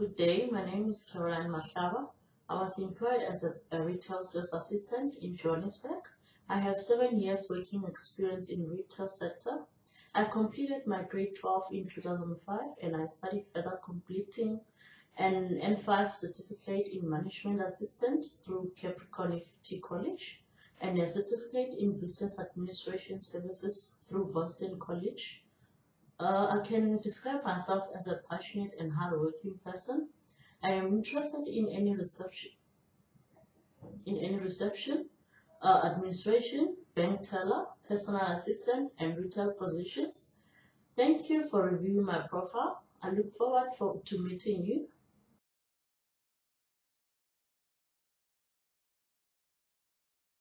Good day, my name is Caroline Mahlaba. I was employed as a retail sales assistant in Johannesburg. I have 7 years working experience in retail sector. I completed my grade 12 in 2005 and I studied further, completing an M5 certificate in management assistant through Capricorn IT College and a certificate in business administration services through Boston College. I can describe myself as a passionate and hardworking person. I am interested in any reception, administration, bank teller, personal assistant, and retail positions. Thank you for reviewing my profile. I look forward to meeting you.